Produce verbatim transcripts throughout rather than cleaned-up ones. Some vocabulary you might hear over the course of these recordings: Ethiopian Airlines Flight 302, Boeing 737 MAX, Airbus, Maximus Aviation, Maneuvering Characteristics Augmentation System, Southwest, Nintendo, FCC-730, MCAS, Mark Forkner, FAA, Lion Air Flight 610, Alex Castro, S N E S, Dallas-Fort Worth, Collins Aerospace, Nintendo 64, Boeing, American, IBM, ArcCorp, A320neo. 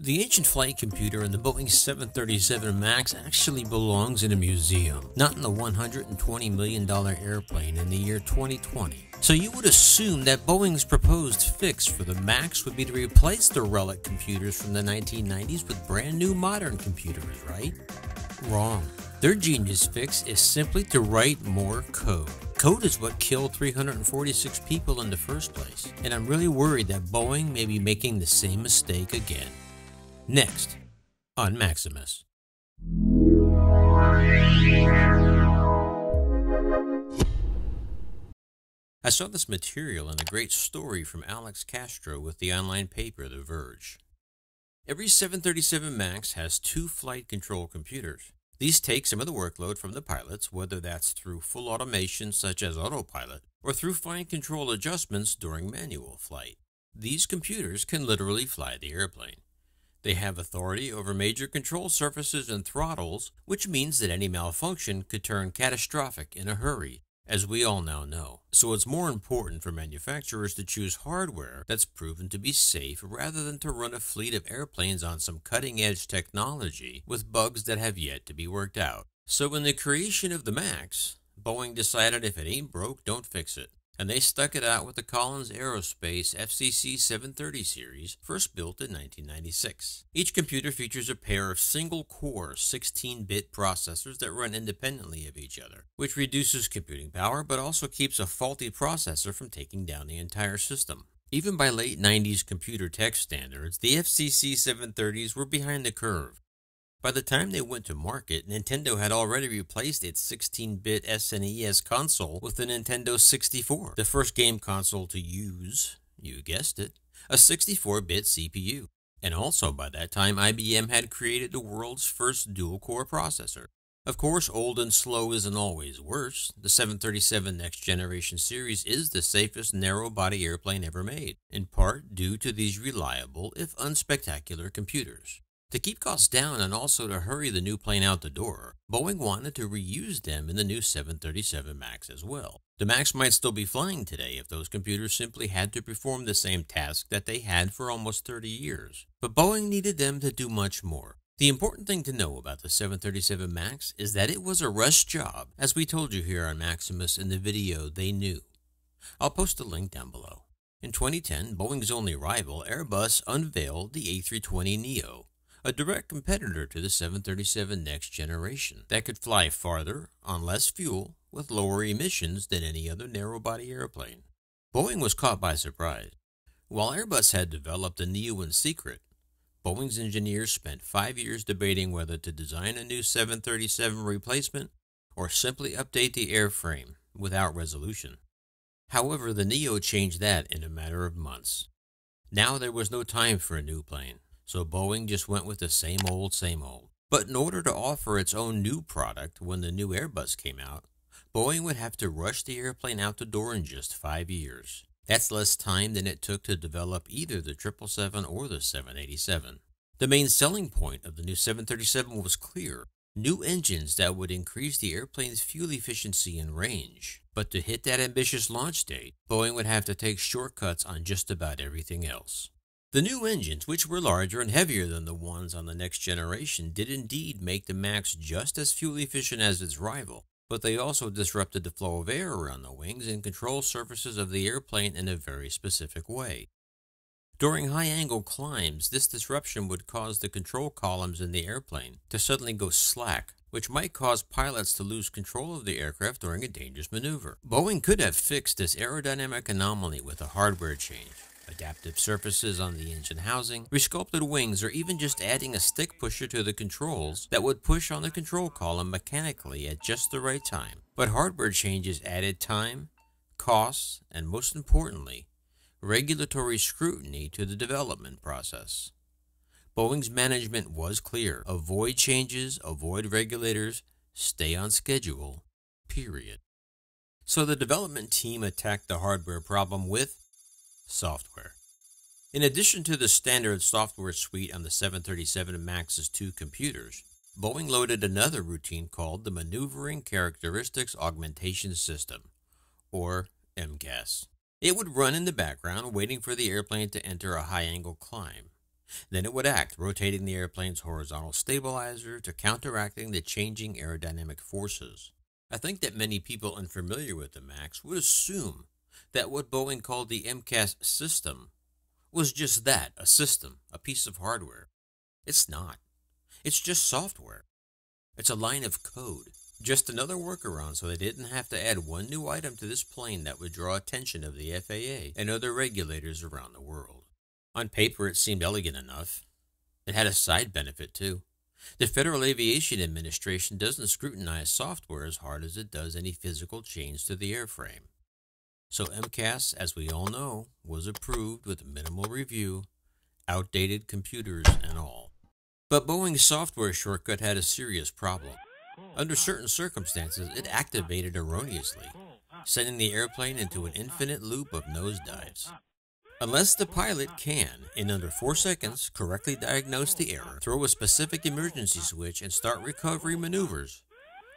The ancient flight computer in the Boeing seven thirty-seven MAX actually belongs in a museum, not in the one hundred twenty million dollar airplane in the year twenty twenty. So you would assume that Boeing's proposed fix for the MAX would be to replace the relic computers from the nineteen nineties with brand new modern computers, right? Wrong. Their genius fix is simply to write more code. Code is what killed three hundred forty-six people in the first place, and I'm really worried that Boeing may be making the same mistake again. Next on Maximus. I saw this material in a great story from Alex Castro with the online paper The Verge. Every seven thirty-seven MAX has two flight control computers. These take some of the workload from the pilots, whether that's through full automation such as autopilot or through flight control adjustments during manual flight. These computers can literally fly the airplane. They have authority over major control surfaces and throttles, which means that any malfunction could turn catastrophic in a hurry, as we all now know. So it's more important for manufacturers to choose hardware that's proven to be safe rather than to run a fleet of airplanes on some cutting-edge technology with bugs that have yet to be worked out. So in the creation of the MAX, Boeing decided if it ain't broke, don't fix it. And they stuck it out with the Collins Aerospace F C C seven thirty series, first built in nineteen ninety-six. Each computer features a pair of single-core sixteen bit processors that run independently of each other, which reduces computing power but also keeps a faulty processor from taking down the entire system. Even by late nineties computer tech standards, the F C C seven thirties were behind the curve. By the time they went to market, Nintendo had already replaced its sixteen bit S N E S console with the Nintendo sixty-four, the first game console to use, you guessed it, a sixty-four bit C P U. And also by that time, I B M had created the world's first dual-core processor. Of course, old and slow isn't always worse. The seven thirty-seven Next Generation series is the safest narrow-body airplane ever made, in part due to these reliable, if unspectacular, computers. To keep costs down and also to hurry the new plane out the door, Boeing wanted to reuse them in the new seven thirty-seven MAX as well. The MAX might still be flying today if those computers simply had to perform the same task that they had for almost thirty years. But Boeing needed them to do much more. The important thing to know about the seven thirty-seven MAX is that it was a rush job, as we told you here on Maximus in the video They Knew. I'll post a link down below. In twenty ten, Boeing's only rival, Airbus, unveiled the A three twenty neo. A direct competitor to the seven thirty-seven Next Generation that could fly farther, on less fuel, with lower emissions than any other narrow-body airplane. Boeing was caught by surprise. While Airbus had developed the neo in secret, Boeing's engineers spent five years debating whether to design a new seven thirty-seven replacement or simply update the airframe without resolution. However, the neo changed that in a matter of months. Now there was no time for a new plane. So Boeing just went with the same old, same old. But in order to offer its own new product when the new Airbus came out, Boeing would have to rush the airplane out the door in just five years. That's less time than it took to develop either the seven seventy-seven or the seven eighty-seven. The main selling point of the new seven thirty-seven was clear. New engines that would increase the airplane's fuel efficiency and range. But to hit that ambitious launch date, Boeing would have to take shortcuts on just about everything else. The new engines, which were larger and heavier than the ones on the Next Generation, did indeed make the MAX just as fuel efficient as its rival, but they also disrupted the flow of air around the wings and control surfaces of the airplane in a very specific way. During high-angle climbs, this disruption would cause the control columns in the airplane to suddenly go slack, which might cause pilots to lose control of the aircraft during a dangerous maneuver. Boeing could have fixed this aerodynamic anomaly with a hardware change. Adaptive surfaces on the engine housing, resculpted wings, or even just adding a stick pusher to the controls that would push on the control column mechanically at just the right time. But hardware changes added time, costs, and most importantly, regulatory scrutiny to the development process. Boeing's management was clear. Avoid changes, avoid regulators, stay on schedule, period. So the development team attacked the hardware problem with software. In addition to the standard software suite on the seven thirty-seven MAX's two computers, Boeing loaded another routine called the Maneuvering Characteristics Augmentation System, or M C A S. It would run in the background waiting for the airplane to enter a high-angle climb. Then it would act, rotating the airplane's horizontal stabilizer to counteracting the changing aerodynamic forces. I think that many people unfamiliar with the MAX would assume that what Boeing called the M CAS system was just that, a system, a piece of hardware. It's not. It's just software. It's a line of code, just another workaround so they didn't have to add one new item to this plane that would draw attention of the F A A and other regulators around the world. On paper, it seemed elegant enough. It had a side benefit, too. The Federal Aviation Administration doesn't scrutinize software as hard as it does any physical change to the airframe. So M CAS, as we all know, was approved with minimal review, outdated computers and all. But Boeing's software shortcut had a serious problem. Under certain circumstances, it activated erroneously, sending the airplane into an infinite loop of nosedives. Unless the pilot can, in under four seconds, correctly diagnose the error, throw a specific emergency switch, and start recovery maneuvers,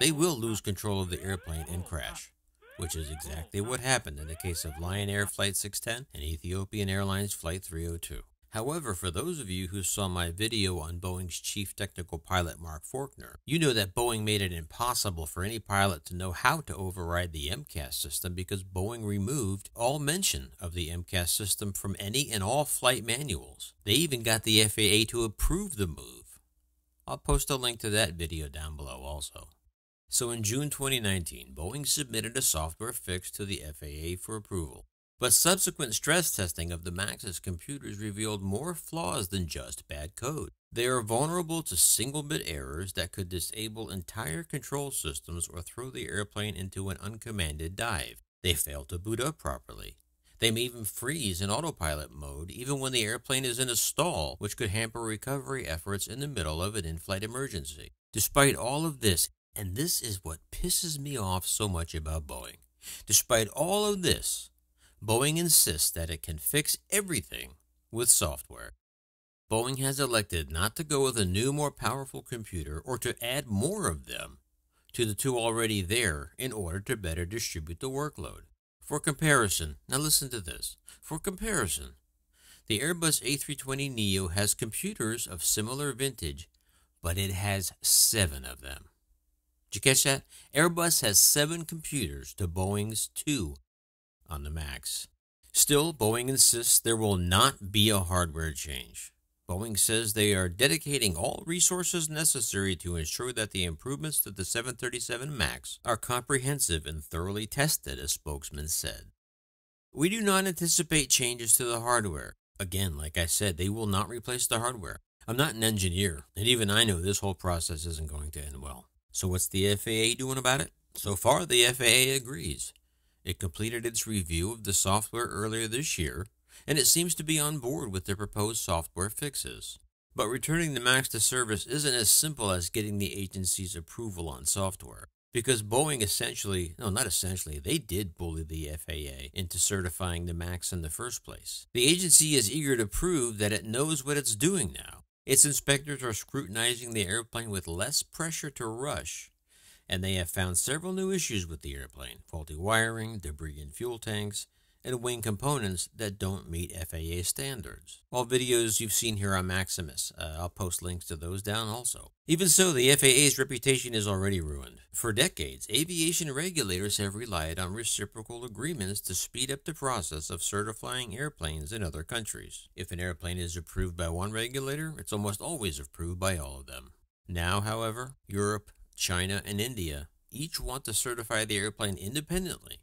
they will lose control of the airplane and crash, which is exactly what happened in the case of Lion Air Flight six ten and Ethiopian Airlines Flight three oh two. However, for those of you who saw my video on Boeing's chief technical pilot Mark Forkner, you know that Boeing made it impossible for any pilot to know how to override the M CAS system because Boeing removed all mention of the M CAS system from any and all flight manuals. They even got the F A A to approve the move. I'll post a link to that video down below also. So in June twenty nineteen, Boeing submitted a software fix to the F A A for approval. But subsequent stress testing of the MAX's computers revealed more flaws than just bad code. They are vulnerable to single-bit errors that could disable entire control systems or throw the airplane into an uncommanded dive. They fail to boot up properly. They may even freeze in autopilot mode even when the airplane is in a stall, which could hamper recovery efforts in the middle of an in-flight emergency. Despite all of this, and this is what pisses me off so much about Boeing, despite all of this, Boeing insists that it can fix everything with software. Boeing has elected not to go with a new, more powerful computer or to add more of them to the two already there in order to better distribute the workload. For comparison, now listen to this. For comparison, the Airbus A three twenty neo has computers of similar vintage, but it has seven of them. Did you catch that? Airbus has seven computers to Boeing's two on the MAX. Still, Boeing insists there will not be a hardware change. Boeing says they are dedicating all resources necessary to ensure that the improvements to the seven thirty-seven max are comprehensive and thoroughly tested, a spokesman said. We do not anticipate changes to the hardware. Again, like I said, they will not replace the hardware. I'm not an engineer, and even I know this whole process isn't going to end well. So what's the F A A doing about it? So far, the F A A agrees. It completed its review of the software earlier this year, and it seems to be on board with the proposed software fixes. But returning the MAX to service isn't as simple as getting the agency's approval on software, because Boeing essentially, no, not essentially, they did bully the F A A into certifying the MAX in the first place. The agency is eager to prove that it knows what it's doing now. Its inspectors are scrutinizing the airplane with less pressure to rush, and they have found several new issues with the airplane, faulty wiring, debris in fuel tanks, and wing components that don't meet F A A standards. All videos you've seen here on Maximus, uh, I'll post links to those down also. Even so, the F A A's reputation is already ruined. For decades, aviation regulators have relied on reciprocal agreements to speed up the process of certifying airplanes in other countries. If an airplane is approved by one regulator, it's almost always approved by all of them. Now, however, Europe, China, and India each want to certify the airplane independently,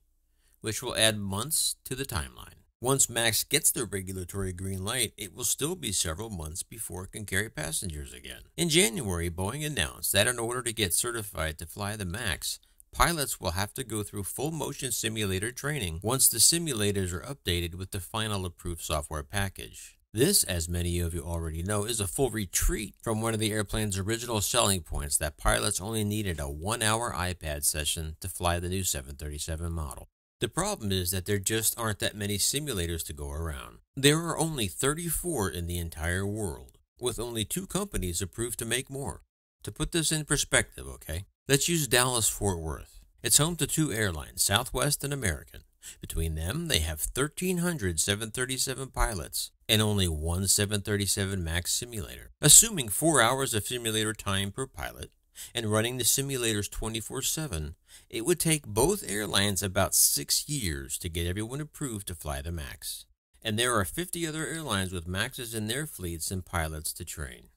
which will add months to the timeline. Once MAX gets the regulatory green light, it will still be several months before it can carry passengers again. In January, Boeing announced that in order to get certified to fly the MAX, pilots will have to go through full motion simulator training once the simulators are updated with the final approved software package. This, as many of you already know, is a full retreat from one of the airplane's original selling points that pilots only needed a one-hour iPad session to fly the new seven thirty-seven model. The problem is that there just aren't that many simulators to go around. There are only thirty-four in the entire world, with only two companies approved to make more. To put this in perspective, okay, let's use Dallas-Fort Worth. It's home to two airlines, Southwest and American. Between them, they have one thousand three hundred seven thirty-seven pilots, and only one seven thirty-seven max simulator. Assuming four hours of simulator time per pilot and running the simulators twenty-four seven, it would take both airlines about six years to get everyone approved to fly the MAX. And there are fifty other airlines with MAXes in their fleets and pilots to train.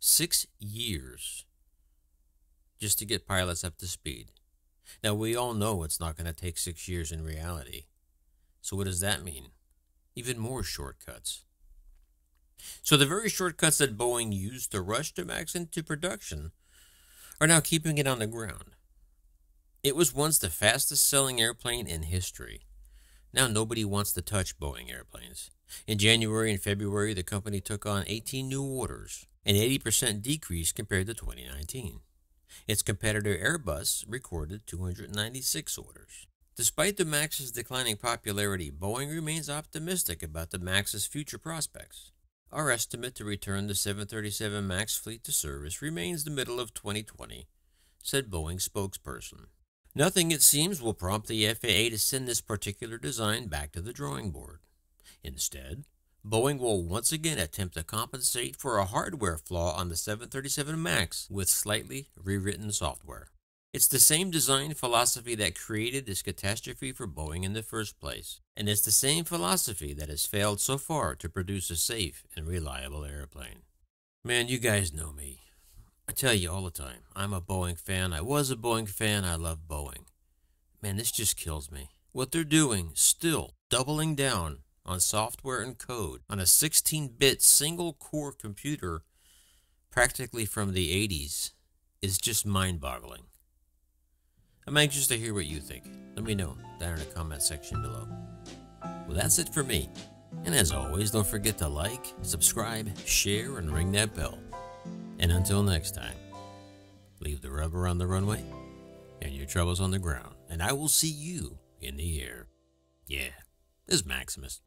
Six years just to get pilots up to speed. Now, we all know it's not going to take six years in reality. So what does that mean? Even more shortcuts. So the very shortcuts that Boeing used to rush the MAX into production are now keeping it on the ground. It was once the fastest selling airplane in history. Now nobody wants to touch Boeing airplanes. In January and February, the company took on eighteen new orders, an eighty percent decrease compared to twenty nineteen. Its competitor Airbus recorded two hundred ninety-six orders. Despite the MAX's declining popularity, Boeing remains optimistic about the MAX's future prospects. Our estimate to return the seven thirty-seven max fleet to service remains the middle of twenty twenty, said Boeing spokesperson. Nothing, it seems, will prompt the F A A to send this particular design back to the drawing board. Instead, Boeing will once again attempt to compensate for a hardware flaw on the seven thirty-seven max with slightly rewritten software. It's the same design philosophy that created this catastrophe for Boeing in the first place, and it's the same philosophy that has failed so far to produce a safe and reliable airplane. Man, you guys know me. I tell you all the time, I'm a Boeing fan. I was a Boeing fan. I love Boeing. Man, this just kills me. What they're doing, still doubling down on software and code on a sixteen bit single-core computer practically from the eighties, is just mind-boggling. I'm anxious to hear what you think. Let me know down in the comment section below. Well, that's it for me. And as always, don't forget to like, subscribe, share, and ring that bell. And until next time, leave the rubber on the runway and your troubles on the ground. And I will see you in the air. Yeah, this is Maximus.